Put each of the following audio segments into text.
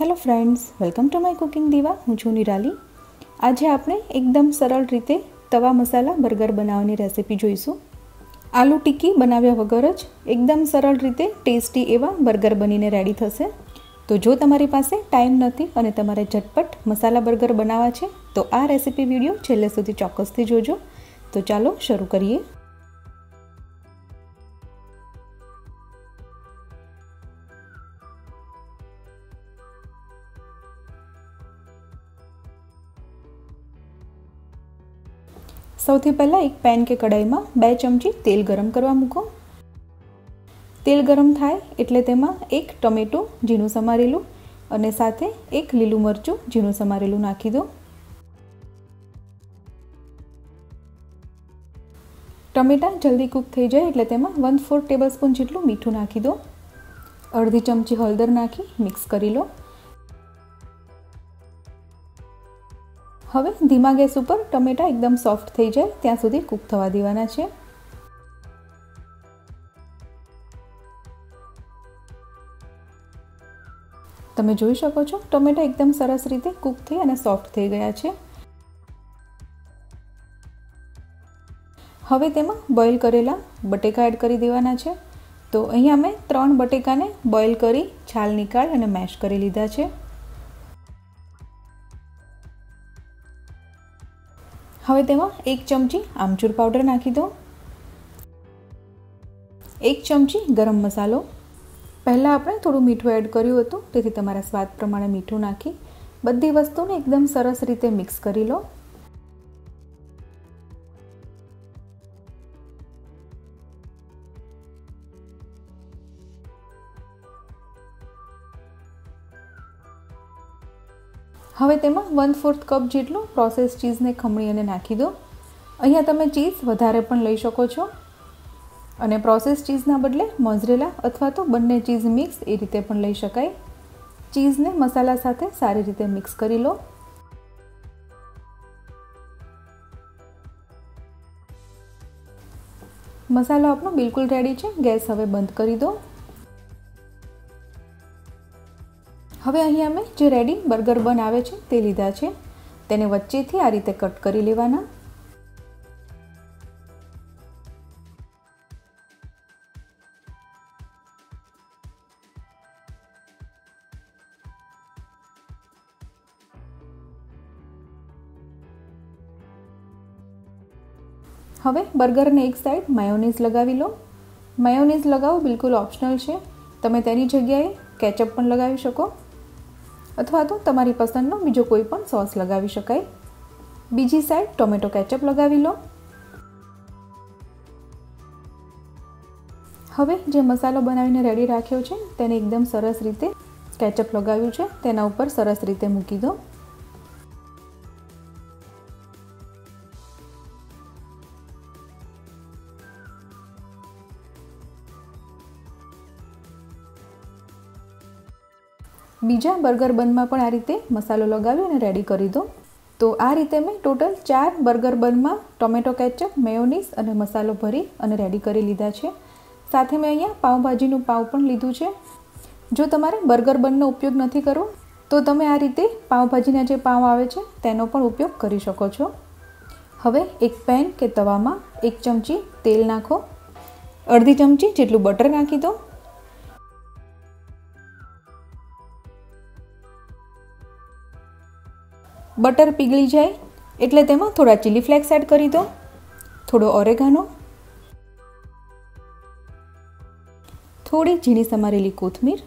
Hello friends, welcome to my cooking diva. हूँ छू निराली। आज आपने एकदम सरल रीते तवा मसाला बर्गर बनावनी रेसिपी जोईशुं। आलू टिक्की बनाव्या वगर ज एकदम सरल रीते टेस्टी एवा बर्गर बनीने रेडी थशे। तो जो तमारी पासे टाइम नथी अने तमारे झटपट मसाला बर्गर बनावा छे तो आ रेसिपी विडियो छेल्ले सुधी चोक्कसथी जोजो। तो चालो शरू करिए। સૌથી પહેલાં એક પેન કે કડાઈમાં 2 ચમચી તેલ ગરમ કરવા મૂકો। તેલ ગરમ થાય એટલે તેમાં એક ટમેટું ઝીણું સમારેલું અને સાથે એક લીલું મરચું ઝીણું સમારેલું નાખી દો। ટમેટાં જલ્દી કૂક થઈ જાય એટલે તેમાં 1/4 ટેબલસ્પૂન જેટલું મીઠું નાખી દો। અડધી ચમચી હળદર નાખી મિક્સ કરી લો। हवे धीमा गैस पर टमेटा एकदम सॉफ्ट थी जाए त्यां सुधी कूक थवा देवाना छे। तमे जोई शको छो टमेटा एकदम सरस रीते कूक थी अने सॉफ्ट थी गया छे। हवे तेमां बॉइल करेला बटेका एड करी देवाना छे। तो अहींया मैं 3 बटेकाने बॉइल करी छाल निकाळ अने मेश करी लीधा छे। हवे तेमां 1 चमची आमचूर पाउडर नाखी दो। 1 चमची गरम मसालो। पहला आपणे थोड़ुं मीठुं एड कर्युं हतुं तेथी तमारा स्वाद प्रमाणे मीठुं नाखी बधी वस्तुने एकदम सरस रीते मिक्स करी लो। हवे तेमां 1/4 कप जेटलो प्रोसेस चीज ने खमणीने नाखी दो। अहींया तमे चीज वधारे पण लई शको छो अने प्रोसेस चीजना बदले मोझरेला अथवा तो बंने चीज मिक्स ए रीते पण लई शकाय। चीज ने मसाला साथे सारी रीते मिक्स करी लो। मसालो आपनो बिल्कुल रेडी छे। गैस हवे बंद करी दो। हवे अहीं अमे जे रेडी बर्गर बनावे छे ते लीधा छे तेने वच्चेथी आ रीते कट करी लेवाना। हवे बर्गर ने एक साइड मायोनीज लगावी लो। मायोनीज लगाव बिल्कुल ऑप्शनल छे। तमे तेनी जग्याए केचअप पण लगावी शको अथवा तो तमारी पसंदनो बीजो कोई पण सॉस लगावी शकाय। बीजी साइड टोमेटो केचअप लगावी लो। हवे जे मसालो बनावीने रेडी राख्यो छे तेने एकदम सरस रीते केचअप लगाव्युं छे तेना उपर सरस रीते मूकी दो। बीजा बर्गर बन में आ रीते मसालो लगावी रेडी करी दो। तो आ रीते मैं टोटल 4 बर्गर बन में टोमेटो केचप, मेयोनीज और मसालो भरी और रेडी करी लीधा है। साथ में अहीं पावभाजीनु पाव पण लीधुं छे। जो तमारे बर्गर बननो उपयोग नहीं करवो तो तमे आ रीते पावभाजीना जे पाव आवे छे तेनो पण उपयोग करी शको छो। हवे एक पेन के तवामां 1 चमची तेल नाखो। अर्धी चमची जेटलुं बटर नाखी दो। बटर पीगळी जाए एटले तेमां थोड़ा चिली फ्लेक्स एड करी दो, थोड़ो ओरेगानो, थोड़ी झीणी समारेली कोथमीर।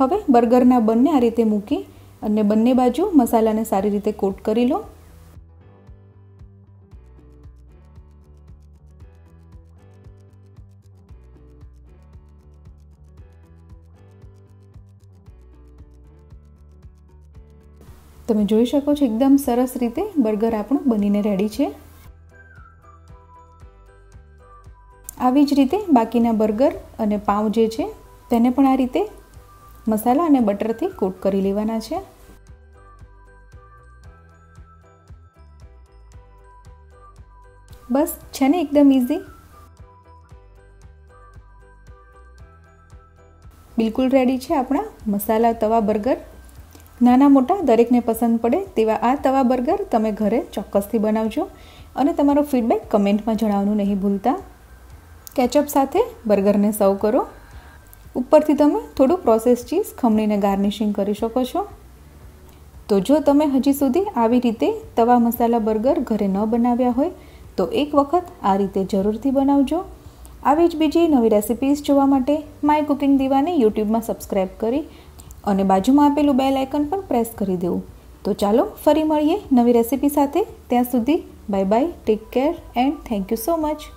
हवे बर्गरना बन्ने आ रीते मूकी अने बन्ने बाजू मसालाने सारी रीते कोट करी लो। तमे जोई शको छो एकदम सरस रीते बर्गर आपणो बनीने रेडी छे। आवी ज रीते बाकीना बर्गर अने पाव जे छे तेने पण आ रीते मसाला अने बटरथी कोट करी लेवाना छे। बस छे ने एकदम ईजी, बिल्कुल रेडी छे आपणा मसाला तवा बर्गर। નાના મોટા દરેકને પસંદ પડે તેવા આ તવા બર્ગર તમે ઘરે ચોક્કસથી બનાવજો અને તમારો ફીડબેક કમેન્ટમાં જણાવવાનું નહીં ભૂલતા। કેચઅપ સાથે બર્ગરને સર્વ કરો। ઉપરથી તમે થોડું પ્રોસેસ ચીઝ ખમણીને ગાર્નિશિંગ કરી શકો છો। તો જો તમે હજી સુધી આવી રીતે તવા મસાલા બર્ગર ઘરે ન બનાવ્યા હોય તો એક વખત આ રીતે જરૂરથી બનાવજો। આવી જ બીજી નવી રેસિપીઝ જોવા માટે માય કુકિંગ દીવાને યુટ્યુબમાં સબસ્ક્રાઈબ કરી અને બાજુમાં આપેલું બેલ આઇકન પણ પ્રેસ કરી દેવું। તો ચાલો ફરી મળીએ નવી રેસિપી સાથે। ત્યાં સુધી bye bye, take care and thank you so much.